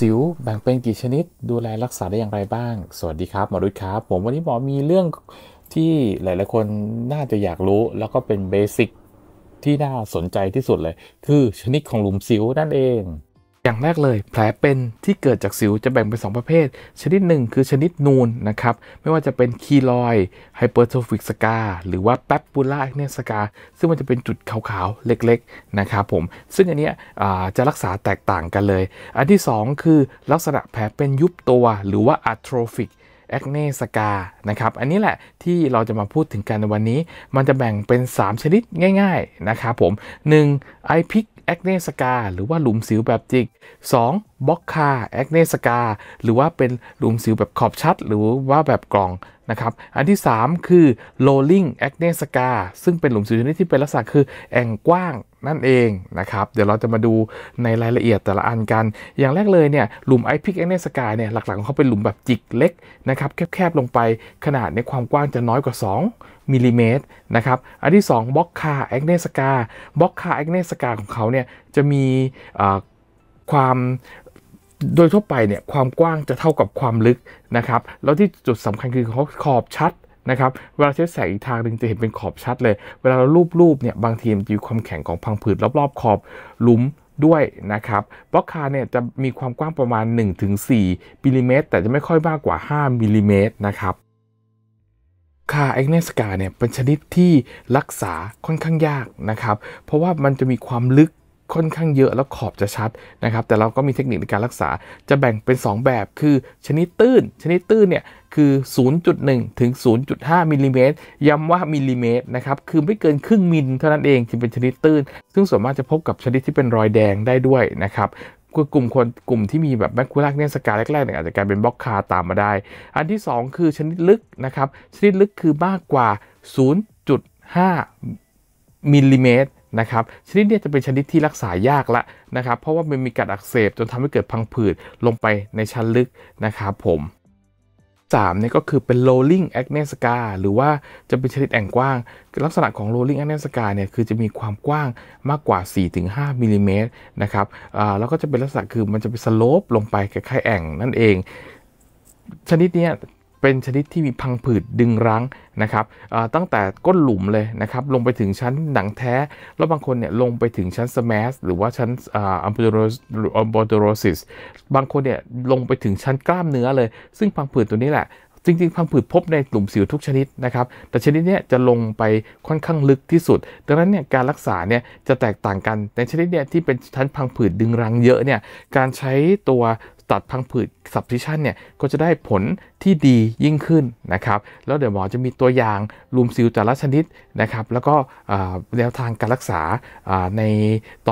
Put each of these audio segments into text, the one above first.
สิวแบ่งเป็นกี่ชนิดดูแลรักษาได้อย่างไรบ้างสวัสดีครับหมอรุ้ยครับผมวันนี้หมอมีเรื่องที่หลายๆคนน่าจะอยากรู้แล้วก็เป็นเบสิกที่น่าสนใจที่สุดเลยคือชนิดของหลุมสิวนั่นเองอย่างแรกเลยแผลเป็นที่เกิดจากสิวจะแบ่งเป็น2ประเภทชนิดหนึ่งคือชนิดนูนนะครับไม่ว่าจะเป็นคีลอยไฮเปอร์โทฟิกสกาหรือว่าแปปปูล่าแอคเนสกาซึ่งมันจะเป็นจุดขาวๆเล็กๆนะครับผมซึ่งอันนี้จะรักษาแตกต่างกันเลยอันที่2คือลักษณะแผลเป็นยุบตัวหรือว่าอะโทรฟิกแอคเนสกานะครับอันนี้แหละที่เราจะมาพูดถึงกันในวันนี้มันจะแบ่งเป็น3ชนิดง่ายๆนะครับผม1ไอพิกแอคเนสกาหรือว่าหลุมสิวแบบจิก 2. บ็อกคาแอคเนสกาหรือว่าเป็นหลุมสิวแบบขอบชัดหรือว่าแบบกล่องนะครับอันที่3คือ rolling แอคเนสกาซึ่งเป็นหลุมสิวชนิดที่เป็นลักษณะคือแอ่งกว้างนั่นเองนะครับเดี๋ยวเราจะมาดูในรายละเอียดแต่ละอันกันอย่างแรกเลยเนี่ยหลุมไอพิกแอคเนสกาเนี่ยหลักๆของเขาเป็นหลุมแบบจิกเล็กนะครับแคบๆลงไปขนาดในความกว้างจะน้อยกว่า2 มิลลิเมตรนะครับอันที่2บ็อกคาแอคเนสกาบ็อกคาแอคเนสกาของเขาเนี่ยจะมีความโดยทั่วไปเนี่ยความกว้างจะเท่ากับความลึกนะครับแล้วที่จุดสำคัญคือเขาขอบชัดนะครับเวลาใช้แสงอีกทางหนึ่งจะเห็นเป็นขอบชัดเลยเวลาเรารูปๆเนี่ยบางทีมันจะมีความแข็งของพังผืดรอบๆขอบหลุมด้วยนะครับบ็อกคาเนี่ยจะมีความกว้างประมาณ 1-4 มิลลิเมตรแต่จะไม่ค่อยมากกว่า5 มิลลิเมตรนะครับคาแอคเนสกาเนี่ยเป็นชนิดที่รักษาค่อนข้างยากนะครับเพราะว่ามันจะมีความลึกค่อนข้างเยอะแล้วขอบจะชัดนะครับแต่เราก็มีเทคนิคในการรักษาจะแบ่งเป็น2แบบคือชนิดตื้นเนี่ยคือ 0.1 ถึง 0.5 มิลลิเมตรย้ำว่ามิลลิเมตรนะครับคือไม่เกินครึ่งมิลเท่านั้นเองที่เป็นชนิดตื้นซึ่งส่วนมากจะพบกับชนิดที่เป็นรอยแดงได้ด้วยนะครับกลุ่มที่มีแบบแมคคูลักเนสกาแรกๆเนี่ยอาจจะกลายเป็นบ็อกคาตามมาได้อันที่2คือชนิดลึกนะครับชนิดลึกคือมากกว่า 0.5 มิลลิเมตรนะครับชนิดนี้จะเป็นชนิดที่รักษายากละนะครับเพราะว่ามันมีการอักเสบจนทำให้เกิดพังผืดลงไปในชั้นลึกนะครับผม3นี่ก็คือเป็น rolling acne scar หรือว่าจะเป็นชนิดแอ่งกว้างลักษณะของ rolling acne scar เนี่ยคือจะมีความกว้างมากกว่า 4-5 มิลลิเมตรนะครับแล้วก็จะเป็นลักษณะคือมันจะเป็นสโลปลงไปคล้ายๆแอ่งนั่นเองชนิดนี้เป็นชนิดที่มีพังผืดดึงรั้งนะครับตั้งแต่ก้นหลุมเลยนะครับลงไปถึงชั้นหนังแท้แล้วบางคนเนี่ยลงไปถึงชั้นสแมสหรือว่าชั้นอัมโบโดโรซิสบางคนเนี่ยลงไปถึงชั้นกล้ามเนื้อเลยซึ่งพังผืดตัวนี้แหละจริงๆพังผืดพบในหลุมสิวทุกชนิดนะครับแต่ชนิดนี้จะลงไปค่อนข้างลึกที่สุดดังนั้นเนี่ยการรักษาเนี่ยจะแตกต่างกันในชนิดเนี่ยที่เป็นชั้นพังผืดดึงรั้งเยอะเนี่ยการใช้ตัวตัดพังผืด Subcision เนี่ยก็จะได้ผลที่ดียิ่งขึ้นนะครับแล้วเดี๋ยวหมอจะมีตัวอย่างหลุมสิวแต่ละชนิดนะครับแล้วก็แนวทางการรักษาในพ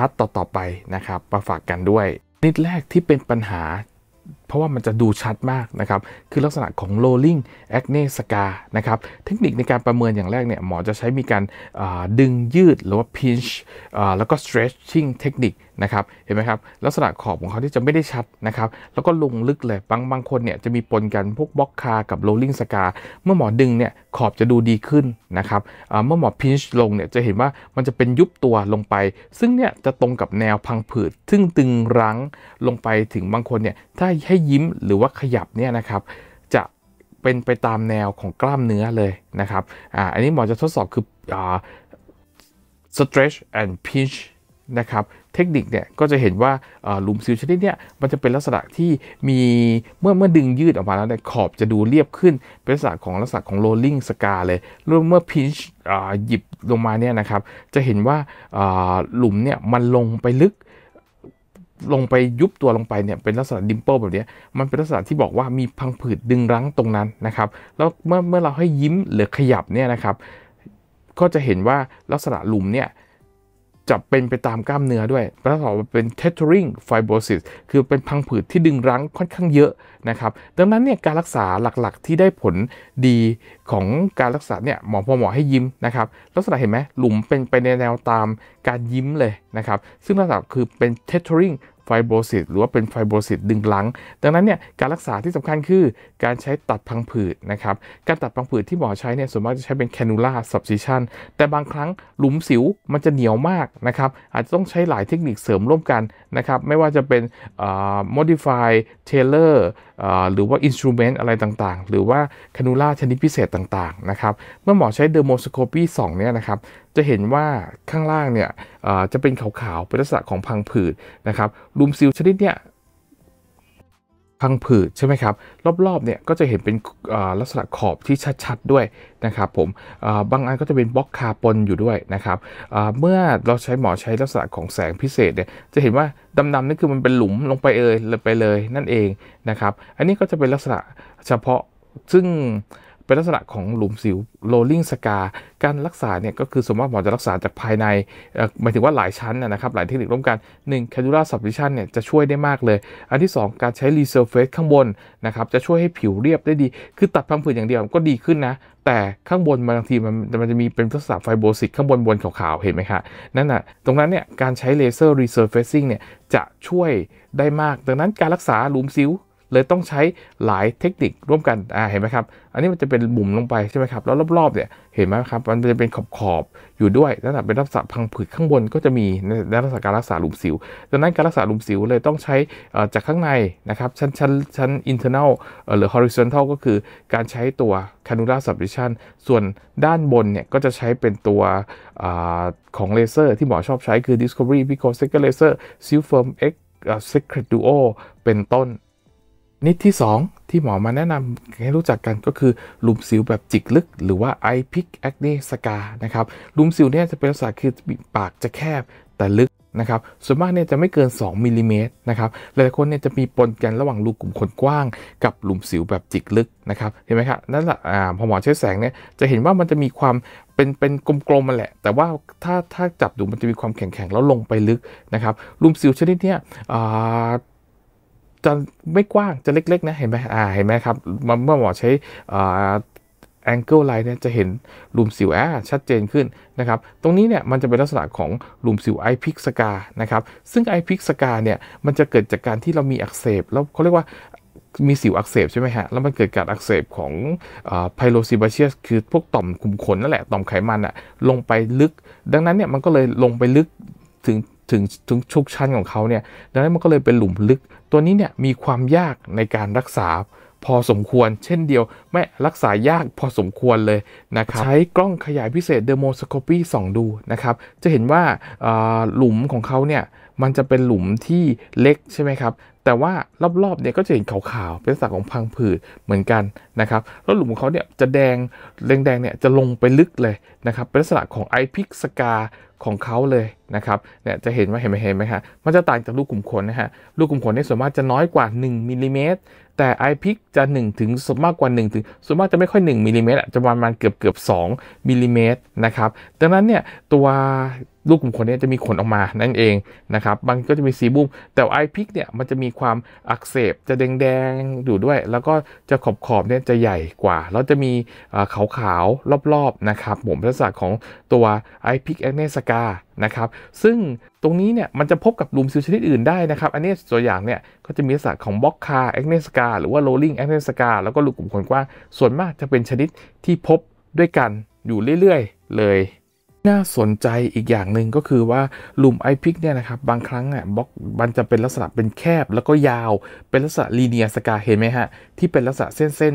าร์ทต่อๆไปนะครับมาฝากกันด้วยชนิดแรกที่เป็นปัญหาเพราะว่ามันจะดูชัดมากนะครับคือลักษณะของ rolling acne scar นะครับเทคนิคในการประเมินอย่างแรกเนี่ยหมอจะใช้มีการดึงยืดหรือว่า pinch แล้วก็ stretching เทคนิคนะครับเห็นไหมครับลักษณะขอบของเขาที่จะไม่ได้ชัดนะครับแล้วก็ลงลึกเลยบางคนเนี่ยจะมีปนกันพวกบ็อกคากับ rolling scar เมื่อหมอดึงเนี่ยขอบจะดูดีขึ้นนะครับเมื่อหมอ pinch ลงเนี่ยจะเห็นว่ามันจะเป็นยุบตัวลงไปซึ่งเนี่ยจะตรงกับแนวพังผืดซึ่งตึงรั้งลงไปถึงบางคนเนี่ยถ้าให้ยิ้มหรือว่าขยับเนี่ยนะครับจะเป็นไปตามแนวของกล้ามเนื้อเลยนะครับอันนี้หมอจะทดสอบคือ stretch and pinch นะครับเทคนิคเนี่ยก็จะเห็นว่าหลุมสิวชนิดเนี่ยมันจะเป็นลักษณะที่มีเมื่อดึงยืดออกมาแล้วเนี่ยขอบจะดูเรียบขึ้นเป็นลักษณะของ rolling scar เลยเมื่อ pinch หยิบลงมาเนี่ยนะครับจะเห็นว่าหลุมเนี่ยมันลงไปลึกลงไปยุบตัวลงไปเนี่ยเป็นลักษณะดิมเปิลแบบนี้มันเป็นลักษณะที่บอกว่ามีพังผืดดึงรั้งตรงนั้นนะครับแล้วเมื่อเราให้ยิ้มหรือขยับเนี่ยนะครับก็จะเห็นว่าลักษณะหลุมเนี่ยจะเป็นไปตามกล้ามเนื้อด้วยประกอบเป็น tethering fibrosis คือเป็นพังผืดที่ดึงรั้งค่อนข้างเยอะนะครับดังนั้นเนี่ยการรักษาหลักๆที่ได้ผลดีของการรักษาเนี่ยหมอให้ยิ้มนะครับลักษณะเห็นไหมหลุมเป็นไปในแนวตามการยิ้มเลยนะครับซึ่งลักษณะคือเป็น tethering ไฟโบซิสหรือว่าเป็นไฟโบซิสดึงลังดังนั้นเนี่ยการรักษาที่สำคัญคือการใช้ตัดพังผืดนะครับการตัดพังผืดที่หมอใช้เนี่ยส่วนมากจะใช้เป็น Cannula Subcision แต่บางครั้งหลุมสิวมันจะเหนียวมากนะครับอาจจะต้องใช้หลายเทคนิคเสริมร่วมกันนะครับไม่ว่าจะเป็น modify tailor หรือว่า instrument อะไรต่างๆหรือว่า Cannula ชนิดพิเศษต่างๆนะครับเมื่อหมอใช้ dermoscopy 2เนี่ยนะครับจะเห็นว่าข้างล่างเนี่ยจะเป็นขาวๆเป็นลักษณะของพังผืดนะครับรูมซิลชนิดเนี่ยพังผืดใช่ไหมครับรอบๆเนี่ยก็จะเห็นเป็นลักษณะขอบที่ชัดๆด้วยนะครับผมบางอันก็จะเป็นบล็อกคาร์ปนอยู่ด้วยนะครับเมื่อเราใช้หมอใช้ลักษณะของแสงพิเศษเนี่ยจะเห็นว่าดำๆนี่คือมันเป็นหลุมลงไปเลยนั่นเองนะครับอันนี้ก็จะเป็นลักษณะเฉพาะซึ่งเป็นลักษณะของหลุมสิว rolling scar การรักษาเนี่ยก็คือสมมติว่าหมอจะรักษาจากภายในหมายถึงว่าหลายชั้นนะครับหลายเทคนิคร่วมกัน 1. Cannula Subcision เนี่ยจะช่วยได้มากเลยอันที่ 2. การใช้ resurface ข้างบนนะครับจะช่วยให้ผิวเรียบได้ดีคือตัดพังผืดอย่างเดียวก็ดีขึ้นนะแต่ข้างบนบางทีมันจะมีเป็นลักษณะไฟโบซิสข้างบนขาวๆเห็นไหมครับนั่นน่ะตรงนั้นเนี่ยการใช้ laser resurfacing เนี่ยจะช่วยได้มากดังนั้นการรักษาหลุมสิวเลยต้องใช้หลายเทคนิคร่วมกันเห็นไหมครับอันนี้มันจะเป็นบุ่มลงไปใช่ไหมครับแล้วรอบๆเนี่ยเห็นไหมครับมันจะเป็นขอบอยู่ด้วยนั่นแหละเป็นลักษณะพังผืดข้างบนก็จะมีในลักษณะการรักษาหลุมสิวดังนั้นการรักษาหลุมสิวเลยต้องใช้จากข้างในนะครับชั้น internal หรือ horizontal ก็คือการใช้ตัว Cannula Subcision ส่วนด้านบนเนี่ยก็จะใช้เป็นตัวของเลเซอร์ที่หมอชอบใช้คือ Discovery Picosecond Laser Sylfirm X Secret Duo เป็นต้นนิดที่2ที่หมอมาแนะนำให้รู้จักกันก็คือหลุมสิวแบบจิกลึกหรือว่า Eye Pick Acne Scar นะครับหลุมสิวเนี่ยจะเป็นลักษณะคือปากจะแคบแต่ลึกนะครับส่วนมากเนี่ยจะไม่เกิน2มิลลิเมตรนะครับหลายคนเนี่ยจะมีปนกันระหว่างรูขุมขนกว้างกับหลุมสิวแบบจิกลึกนะครับเห็นไหมครับนั่นแหละพอหมอใช้แสงเนี่ยจะเห็นว่ามันจะมีความเป็นกลมๆมาแหละแต่ว่าถ้าจับดูมันจะมีความแข็งๆแล้วลงไปลึกนะครับหลุมสิวชนิดเนี้ยจะไม่กว้างจะเล็กๆนะเห็นไหมเห็นไหมครับเมื่อหมอใช้angle line เนี่ยจะเห็นหลุมสิวชัดเจนขึ้นนะครับตรงนี้เนี่ยมันจะเป็นลักษณะของหลุมสิว Eye Pick Scar นะครับซึ่ง Eye Pick Scar เนี่ยมันจะเกิดจากการที่เรามีอักเสบแล้วเขาเรียกว่ามีสิวอักเสบใช่ไหมฮะแล้วมันเกิดการอักเสบของไพโรซิบาเชียสคือพวกต่อมขุมขนนั่นแหละต่อมไขมันอะลงไปลึกดังนั้นเนี่ยมันก็เลยลงไปลึกถึงทุกชั้นของเขาเนี่ยดังนั้นมันก็เลยเป็นหลุมลึกตัวนี้เนี่ยมีความยากในการรักษาพอสมควรเช่นเดียวไม่รักษายากพอสมควรเลยนะครับใช้กล้องขยายพิเศษ dermoscopy 2 ดูนะครับจะเห็นว่าหลุมของเขาเนี่ยมันจะเป็นหลุมที่เล็กใช่ไหมครับแต่ว่ารอบๆเนี่ยก็จะเห็นขาวๆเป็นลักษณะของพังผืดเหมือนกันนะครับแล้วหลุมของเขาเนี่ยจะแดงเนี่ยจะลงไปลึกเลยนะครับเป็นลักษณะของ Eye Pick Scar ของเขาเลยนะครับเนี่ยจะเห็นว่าเห็นไหมฮะมันจะต่างจากรูขุมขนนะฮะรูขุมขนเนี่ยส่วนมากจะน้อยกว่า1มิลลิเมตรแต่ Eye Pick จะ1ถึงมากกว่า1ถึงส่วนมากจะไม่ค่อย1มิลลิเมตรจะประมาณเกือบ2มิลลิเมตรนะครับดังนั้นเนี่ยตัวรูขุมขนเนี่ยจะมีขนออกมานั่นเองนะครับบางก็จะมีสีบุ้มแต่ไอพิกเนี่ยมันจะมีความอักเสบจะแดงอยู่ด้วยแล้วก็จะขอบเนี่ยจะใหญ่กว่าแล้วจะมีขาวรอบๆนะครับผมลักษณะของตัวไอพิกแอคเนสกานะครับซึ่งตรงนี้เนี่ยมันจะพบกับหลุมสิวชนิดอื่นได้นะครับอันนี้ตัวอย่างเนี่ยก็จะมีลักษณะของBoxcar Acne Scarหรือว่า rolling acne scar แล้วก็รูขุมขนกว้างส่วนมากจะเป็นชนิดที่พบด้วยกันอยู่เรื่อยๆเลยน่าสนใจอีกอย่างหนึ่งก็คือว่าหลุม Eye Pick เนี่ยนะครับบางครั้งเนี่ยบล็อกมันจะเป็นลักษณะเป็นแคบแล้วก็ยาวเป็นลักษณะลีเนียสกาเห็นไหมฮะที่เป็นลักษณะเส้น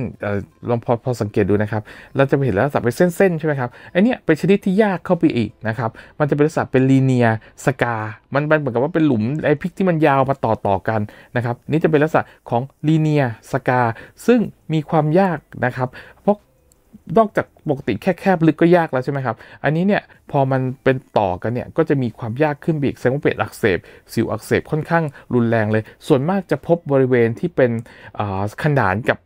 ลองพอสังเกตดูนะครับเราจะเห็นลักษณะเป็นเส้นใช่ไหมครับไอเนี่ยเป็นชนิดที่ยากเข้าไปอีกนะครับมันจะเป็นลักษณะเป็นลีเนียสกามันเหมือนกับว่าเป็นหลุม Eye Pick ที่มันยาวมาต่อกันนะครับนี่จะเป็นลักษณะของลีเนียสกาซึ่งมีความยากนะครับเพราะนอกจากปกติแคบลึกก็ยากแล้วใช่ไหมครับอันนี้เนี่ยพอมันเป็นต่อกันเนี่ยก็จะมีความยากขึ้นอีกแสดงว่าเป็นอักเสบสิวอักเสบค่อนข้างรุนแรงเลยส่วนมากจะพบบริเวณที่เป็นขนานกับ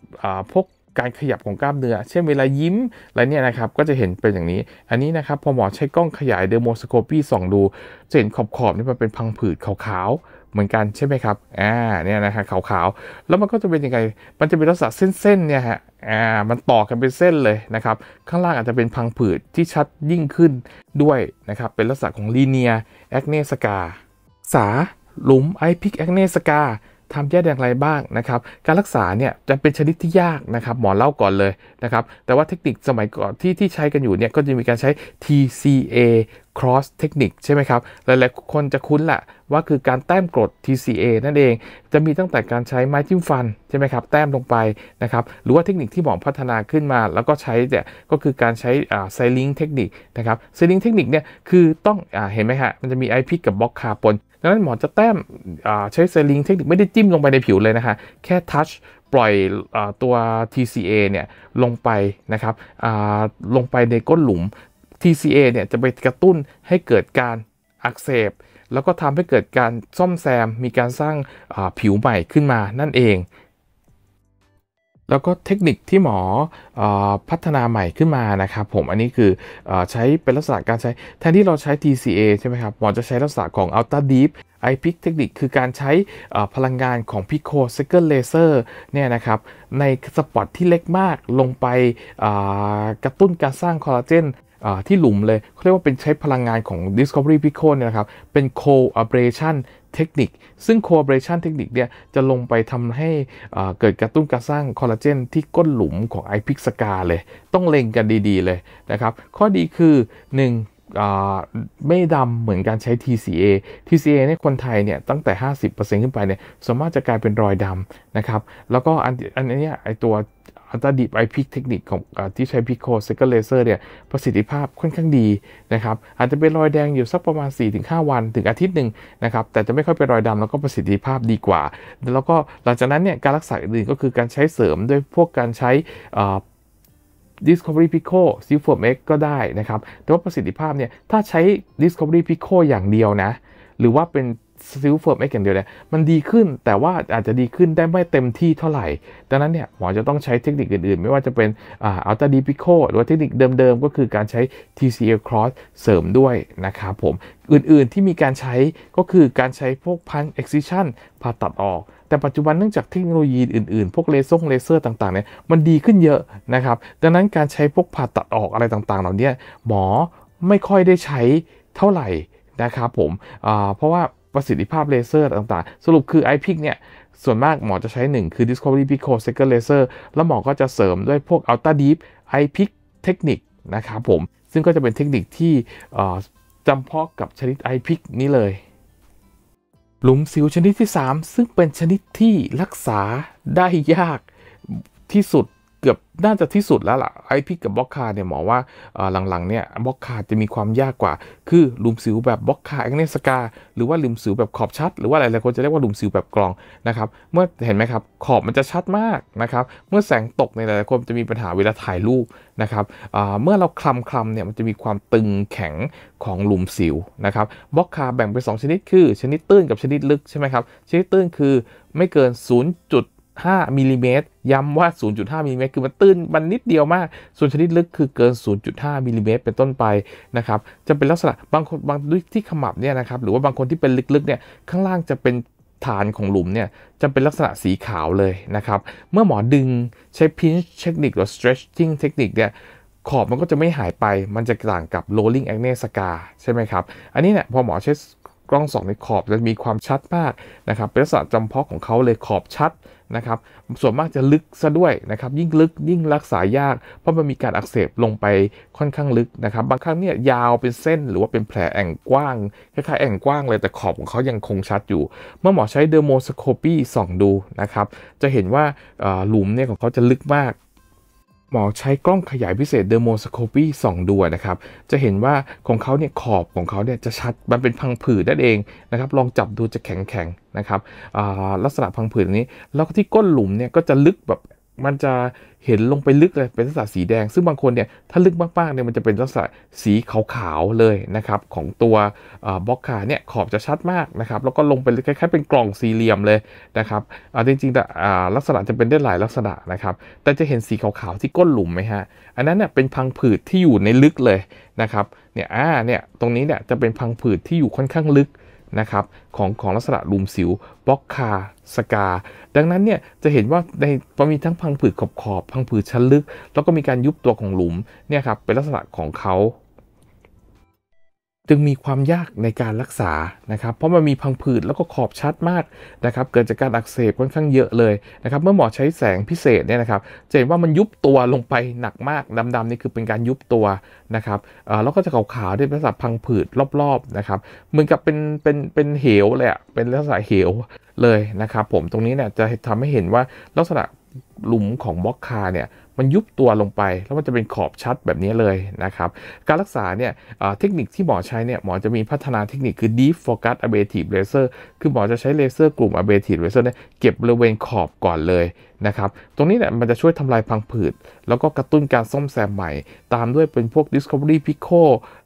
พวกการขยับของกล้ามเนื้อเช่นเวลายิ้มอะไรเนี่ยนะครับก็จะเห็นเป็นอย่างนี้อันนี้นะครับพอหมอใช้กล้องขยาย dermoscopy 2 ดูจะเห็นขอบนี่มันเป็นพังผืดขาวเหมือนกันใช่ไหมครับเนี่ยนะฮะขาวๆแล้วมันก็จะเป็นยังไงมันจะเป็นลักษณะเส้นๆเนี่ยฮะมันต่อกันเป็นเส้นเลยนะครับข้างล่างอาจจะเป็นพังผืดที่ชัดยิ่งขึ้นด้วยนะครับเป็นลักษณะของลีเนียแอคเนสกา หลุมไอพิกแอคเนสกาทำแยกอย่างไรบ้างนะครับการรักษาเนี่ยจะเป็นชนิดที่ยากนะครับหมอเล่าก่อนเลยนะครับแต่ว่าเทคนิคสมัยก่อนที่ใช้กันอยู่เนี่ยก็จะมีการใช้ TCA Cross เทคนิคใช่ไหมครับหลายๆคนจะคุ้นละว่าคือการแต้มกรด TCA นั่นเองจะมีตั้งแต่การใช้ไม้จิ้มฟันใช่ไหมครับแต้มลงไปนะครับหรือว่าเทคนิคที่หมอพัฒนาขึ้นมาแล้วก็ใช้เนี่ยก็คือการใช้ไซลิงเทคนิคนะครับไซลิงเทคนิคเนี่ยคือต้องเห็นไหมฮะมันจะมีไอพิกกับบ็อกคาปนดังนั้นหมอจะแต้มใช้ไซลิงเทคนิคไม่ได้จิ้มลงไปในผิวเลยนะคะแค่ทัชปล่อยตัว TCA เนี่ยลงไปนะครับลงไปในก้นหลุมTCA เนี่ยจะไปกระตุ้นให้เกิดการอักเสบแล้วก็ทำให้เกิดการซ่อมแซมมีการสร้างผิวใหม่ขึ้นมานั่นเองแล้วก็เทคนิคที่หมอพัฒนาใหม่ขึ้นมานะครับผมอันนี้คือใช้เป็นลักษณะการใช้แทนที่เราใช้ TCA ใช่ไหมครับหมอจะใช้ลักษณะของ Ultra Deep Eye Pick เทคนิคคือการใช้พลังงานของ Picosecond Laser เนี่ยนะครับในสปอตที่เล็กมากลงไปกระตุ้นการสร้างคอลลาเจนที่หลุมเลยเขาเรียกว่าเป็นใช้พลังงานของ Discovery Pico เนี่ยนะครับเป็น Collaboration Technique ซึ่ง Collaboration Technique เนี่ยจะลงไปทำให้เกิดกระตุ้นการสร้างคอลลาเจนที่ก้นหลุมของ Eye Pick Scar เลยต้องเล็งกันดีๆเลยนะครับข้อดีคือ 1ไม่ดำเหมือนการใช้ TCA ในคนไทยเนี่ยตั้งแต่ 50% ขึ้นไปเนี่ยสามารถจะกลายเป็นรอยดำนะครับแล้วก็อันนี้ไอตัวอัลตราดิบไอพิกเทคนิคของที่ใช้ Picosecond Laser เนี่ยประสิทธิภาพค่อนข้างดีนะครับอาจจะเป็นรอยแดงอยู่สักประมาณ 4-5 วันถึงอาทิตย์หนึ่งนะครับแต่จะไม่ค่อยเป็นรอยดำแล้วก็ประสิทธิภาพดีกว่าแล้วก็หลังจากนั้นเนี่ยการรักษาอื่นก็คือการใช้เสริมด้วยพวกการใช้Discovery Pico Sylfirm X ก็ได้นะครับแต่ว่าประสิทธิภาพเนี่ยถ้าใช้ Discovery Pico อย่างเดียวนะหรือว่าเป็น Sylfirm X อย่างเดียวเนี่ยมันดีขึ้นแต่ว่าอาจจะดีขึ้นได้ไม่เต็มที่เท่าไหร่ดังนั้นเนี่ยหมอจะต้องใช้เทคนิคอื่นๆไม่ว่าจะเป็นUltra Deep Pico หรือว่าเทคนิคเดิมๆก็คือการใช้ TCA Cross เสริมด้วยนะครับผมอื่นๆที่มีการใช้ก็คือการใช้พวก Punch Excision ผ่าตัดออกแต่ปัจจุบันเนื่องจากเทคโนโลยีอื่นๆพวกเลเซอร์ต่างๆเนี่ยมันดีขึ้นเยอะนะครับดังนั้นการใช้พวกผ่าตัดออกอะไรต่างๆเหล่านี้หมอไม่ค่อยได้ใช้เท่าไหร่นะครับผมเพราะว่าประสิทธิภาพเลเซอร์ต่างๆสรุปคือ Eye Pick เนี่ยส่วนมากหมอจะใช้ 1 คือ Discovery Picosecond Laser แล้วหมอก็จะเสริมด้วยพวก Ultra Deep Eye Pick เทคนิคนะครับผมซึ่งก็จะเป็นเทคนิคที่จำเพาะกับชนิด Eye Pick นี้เลยหลุมสิวชนิดที่3ซึ่งเป็นชนิดที่รักษาได้ยากที่สุดเกือบน่าจะที่สุดแล้วล่ะไอพิกกับบ็อกคาเนี่ยหมอว่าหลังๆเนี่ยบ็อกคาจะมีความยากกว่าคือหลุมสิวแบบบ็อกคาแองเนสกาหรือว่าหลุมสิวแบบขอบชัดหรือว่าหลายๆคนจะเรียกว่าหลุมสิวแบบกลองนะครับเมื่อเห็นไหมครับขอบมันจะชัดมากนะครับเมื่อแสงตกในหลายๆคนจะมีปัญหาเวลาถ่ายรูปนะครับเมื่อเราคลำเนี่ยมันจะมีความตึงแข็งของหลุมสิวนะครับบ็อกคาแบ่งเป็น2ชนิดคือชนิดตื้นกับชนิดลึกใช่ไหมครับชนิดตื้นคือไม่เกิน 0.5 มิลลิเมตรย้ำว่า 0.5 มิลลิเมตรคือมันตื้นมันนิดเดียวมากส่วนชนิดลึกคือเกิน 0.5 มิลลิเมตรเป็นต้นไปนะครับจะเป็นลักษณะบางคนบางที่ขมับเนี่ยนะครับหรือว่าบางคนที่เป็นลึกๆเนี่ยข้างล่างจะเป็นฐานของหลุมเนี่ยจะเป็นลักษณะสีขาวเลยนะครับเมื่อหมอดึงใช้ pinch เทคนิคหรือ stretching เทคนิคเนี่ยขอบมันก็จะไม่หายไปมันจะต่างกับ rolling acne scar ใช่ไหมครับอันนี้เนี่ยพอหมอใช้กล้อง2ในขอบจะมีความชัดมากนะครับเป็นลักษณะจำเพาะของเขาเลยขอบชัดนะครับส่วนมากจะลึกซะด้วยนะครับยิ่งลึกยิ่งรักษายากเพราะมันมีการอักเสบลงไปค่อนข้างลึกนะครับบางครั้งเนี่ยยาวเป็นเส้นหรือว่าเป็นแผลแอ่งกว้างคล้ายๆแอ่งกว้างเลยแต่ขอบของเขายังคงชัดอยู่เมื่อหมอใช้เดอร์โมสโคปีส่องดูนะครับจะเห็นว่าหลุมเนี่ยของเขาจะลึกมากหมอใช้กล้องขยายพิเศษเดอร์โมสโคปี2 ดูนะครับจะเห็นว่าของเขาเนี่ยขอบของเขาเนี่ยจะชัดมันเป็นพังผืดนั่นเองนะครับลองจับดูจะแข็งๆนะครับลักษณะพังผืดนี้แล้วที่ก้นหลุมเนี่ยก็จะลึกแบบมันจะเห็นลงไปลึกเลยเป็นลักษณะสีแดงซึ่งบางคนเนี่ยถ้าลึกมากๆเนี่ยมันจะเป็นลักษณะสีขาวๆเลยนะครับของตัวบ็อกคาเนี่ยขอบจะชัดมากนะครับแล้วก็ลงเป็นคล้ายๆเป็นกล่องสี่เหลี่ยมเลยนะครับจริงๆแต่ลักษณะจะเป็นได้หลายลักษณะนะครับแต่จะเห็นสีขาวๆที่ก้นหลุมไหมฮะอันนั้นเนี่ยเป็นพังผืดที่อยู่ในลึกเลยนะครับเนี่ยตรงนี้เนี่ยจะเป็นพังผืดที่อยู่ค่อนข้างลึกนะครับของลักษณะหลุมสิวบ็อกคาสกาดังนั้นเนี่ยจะเห็นว่าในมีทั้งพังผืดขอบพังผืดชั้นลึกแล้วก็มีการยุบตัวของหลุมเนี่ยครับเป็นลักษณะของเขา จึงมีความยากในการรักษานะครับเพราะมันมีพังผืดแล้วก็ขอบชัดมากนะครับเกิดจากการอักเสบค่อนข้างเยอะเลยนะครับเมื่อหมอใช้แสงพิเศษเนี่ยนะครับจะเห็นว่ามันยุบตัวลงไปหนักมากดำๆนี่คือเป็นการยุบตัวนะครับแล้วก็จะขาวๆด้วยลักษณะพังผืดรอบๆนะครับเหมือนกับเป็นเหวเลยอะเป็นลักษณะเหวเลยนะครับผมตรงนี้เนี่ยจะทำให้เห็นว่าลักษณะหลุมของบ็อกคาเนี่ยมันยุบตัวลงไปแล้วมันจะเป็นขอบชัดแบบนี้เลยนะครับการรักษาเนี่ยเทคนิคที่หมอใช้เนี่ยหมอจะมีพัฒนาเทคนิคคือ deep focus ablative laser คือหมอจะใช้เลเซอร์กลุ่ม ablative laser เนี่ยเก็บบริเวณขอบก่อนเลยนะครับตรงนี้เนี่ยมันจะช่วยทำลายพังผืดแล้วก็กระตุ้นการซ่อมแซมใหม่ตามด้วยเป็นพวก discovery pico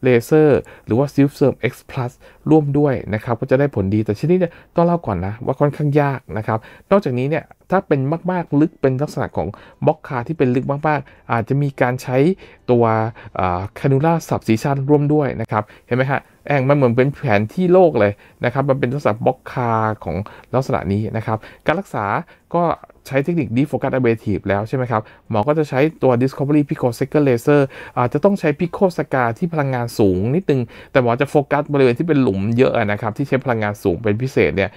laser หรือว่า Sylfirm X Plus ร่วมด้วยนะครับก็จะได้ผลดีแต่ชนิดเนี่ยต้องเล่าก่อนนะว่าค่อนข้างยากนะครับนอกจากนี้เนี่ยถ้าเป็นมากๆลึกเป็นลักษณะของบ็อกคาที่เป็นลึกมากๆอาจจะมีการใช้ตัว Cannula Subcision ร่วมด้วยนะครับเห็นไหมฮะแองมันเหมือนเป็นแผนที่โลกเลยนะครับมันเป็นลักษณะบ็อกคาของลักษณะนี้นะครับการรักษาก็ใช้เทคนิค Deep Focus Ablative แล้วใช่ไหมครับหมอก็จะใช้ตัว Discovery Picosecond Laser อาจจะต้องใช้ Picosecond Scar ที่พลังงานสูงนิดนึงแต่หมอจะโฟกัสบริเวณที่เป็นหลุมเยอะนะครับที่ใช้พลังงานสูงเป็นพิเศษเนี่ย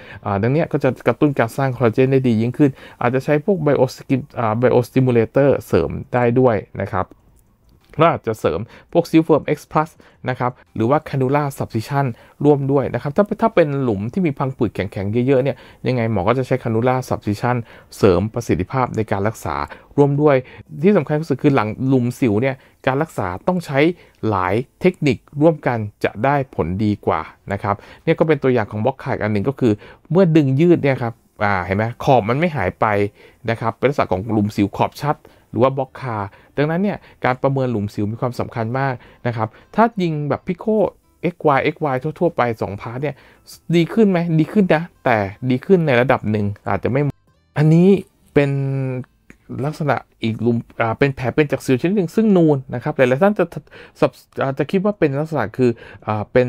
ดังนี้ก็จะกระตุ้นการสร้างคอลลาเจนได้ดียิ่งขึ้นอาจจะใช้พวก Biostimulator เสริมได้ด้วยนะครับเราอาจจะเสริมพวก Sylfirm X Plus นะครับหรือว่า Cannula Subcision ร่วมด้วยนะครับถ้าเป็นหลุมที่มีพังผืดแข็งๆเยอะๆเนี่ยยังไงหมอก็จะใช้ Cannula Subcision เสริมประสิทธิภาพในการรักษาร่วมด้วยที่สำคัญก็คือหลังหลุมสิวเนี่ยการรักษาต้องใช้หลายเทคนิคร่วมกันจะได้ผลดีกว่านะครับเนี่ยก็เป็นตัวอย่างของบล็อกขาดอันหนึ่งก็คือเมื่อดึงยืดเนี่ยครับเห็นไหมขอบมันไม่หายไปนะครับเป็นลักษณะของหลุมสิวขอบชัดหรือว่าบ็อกคาดังนั้นเนี่ยการประเมินหลุมสิวมีความสำคัญมากนะครับถ้ายิงแบบพิโค XY XY ทั่วๆไป2พาร์ทเนี่ยดีขึ้นไหมดีขึ้นนะแต่ดีขึ้นในระดับหนึ่งอาจจะไม่อันนี้เป็นลักษณะอีกหลุมเป็นแผลเป็นจากสิวชนิดหนึ่งซึ่งนูนนะครับหลายๆท่านจะคิดว่าเป็นลักษณะคือเป็น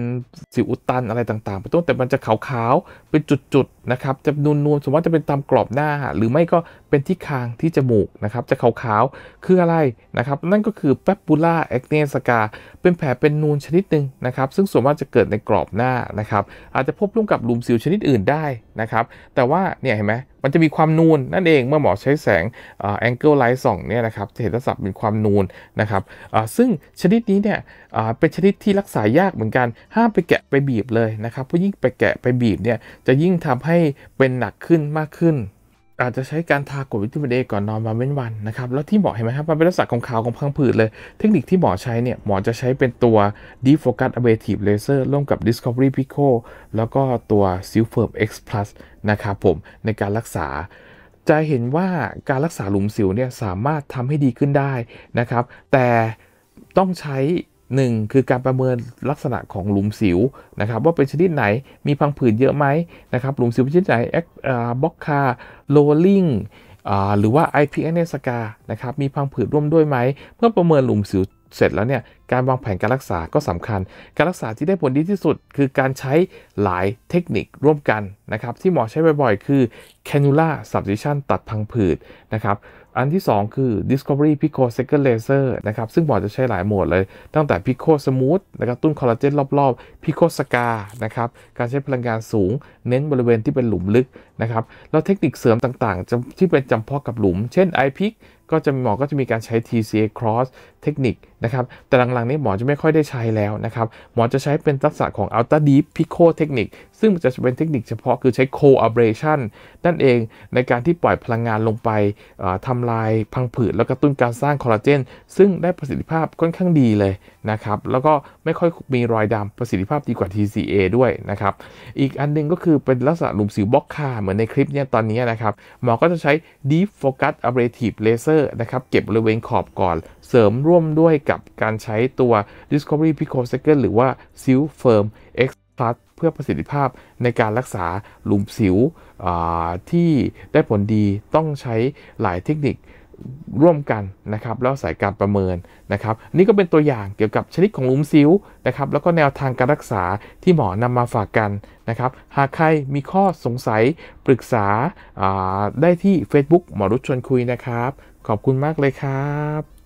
สิวอุดตันอะไรต่างๆเป็นต้นแต่มันจะขาวๆเป็นจุดๆนะครับจะนูนๆสมมติว่าจะเป็นตามกรอบหน้าหรือไม่ก็เป็นที่คางที่จมูกนะครับจะขาวๆคืออะไรนะครับนั่นก็คือ papilla acne scar เป็นแผลเป็นนูนชนิดหนึ่งนะครับซึ่งส่วนมากจะเกิดในกรอบหน้านะครับอาจจะพบร่วมกับหลุมสิวชนิดอื่นได้นะครับแต่ว่าเนี่ยเห็นไหมมันจะมีความนูนนั่นเองเมื่อหมอใช้แสง angle light ส่องเนี่ยนะครับจะเห็นลักษณะเป็นความนูนนะครับซึ่งชนิดนี้เนี่ยเป็นชนิดที่รักษายากเหมือนกันห้ามไปแกะไปบีบเลยนะครับเพราะยิ่งไปแกะไปบีบเนี่ยจะยิ่งทำให้เป็นหนักขึ้นมากขึ้นอาจจะใช้การทากดวิตามินเอก่อนนอนมาเว้นวันนะครับแล้วที่หมอเห็นไหมครับมันเป็นลักษณะของขาวของพังผืดเลยเทคนิคที่หมอใช้เนี่ยหมอจะใช้เป็นตัว Deep Focus Ablative Laser ร่วมกับ Discovery Pico แล้วก็ตัว Sylfirm X Plus นะครับผมในการรักษาจะเห็นว่าการรักษาหลุมสิวเนี่ยสามารถทำให้ดีขึ้นได้นะครับแต่ต้องใช้1คือการประเมินลักษณะของหลุมสิวนะครับว่าเป็นชนิดไหนมีพังผืดเยอะไหมนะครับหลุมสิวเป็นชนิดไหนบ็อกคา rolling หรือว่า Picosecond Laser นะครับมีพังผืดร่วมด้วยไหมเมื่อประเมินหลุมสิวเสร็จแล้วเนี่ยการวางแผนการรักษาก็สำคัญการรักษาที่ได้ผลดีที่สุดคือการใช้หลายเทคนิคร่วมกันนะครับที่หมอใช้บ่อยๆคือ Cannula Subcision ตัดพังผืดนะครับอันที่2คือ Discovery Picosecond Laser นะครับซึ่งหมอจะใช้หลายโหมดเลยตั้งแต่ Pico Smooth นะครับตุ้นคอลลาเจนรอบๆ Pico Scar นะครับการใช้พลังงานสูงเน้นบริเวณที่เป็นหลุมลึกนะครับแล้วเทคนิคเสริมต่างๆที่เป็นจำเพาะกับหลุมเช่น iPic ก็จะหมอก็จะมีการใช้ TCA Cross เทคนิคนะครับแต่หลังๆนี้หมอจะไม่ค่อยได้ใช้แล้วนะครับหมอจะใช้เป็นลักษณะของ Ultra Deep Pico เทคนิคซึ่งจะเป็นเทคนิคเฉพาะคือใช้ Cold Ablation นั่นเองในการที่ปล่อยพลังงานลงไปทำลายพังผืดแล้วกระตุ้นการสร้างคอลลาเจนซึ่งได้ประสิทธิภาพค่อนข้างดีเลยนะครับแล้วก็ไม่ค่อยมีรอยดำประสิทธิภาพดีกว่า TCA ด้วยนะครับอีกอันนึงก็คือเป็นลักษณะหลุมสิวบล็อกคาเหมือนในคลิปเนี่ยตอนนี้นะครับหมอก็จะใช้ Deep Focus Ablative Laser นะครับเก็บบริเวณขอบก่อนเสริมร่วมด้วยกับการใช้ตัว Discovery Picosecond หรือว่า Sylfirm X Plus เพื่อประสิทธิภาพในการรักษาหลุมสิวที่ได้ผลดีต้องใช้หลายเทคนิคร่วมกันนะครับแล้วสายการประเมินนะครับนี่ก็เป็นตัวอย่างเกี่ยวกับชนิดของหลุมสิวนะครับแล้วก็แนวทางการรักษาที่หมอนำมาฝากกันนะครับหากใครมีข้อสงสัยปรึกษาได้ที่ Facebook หมอรุชชวนคุยนะครับขอบคุณมากเลยครับ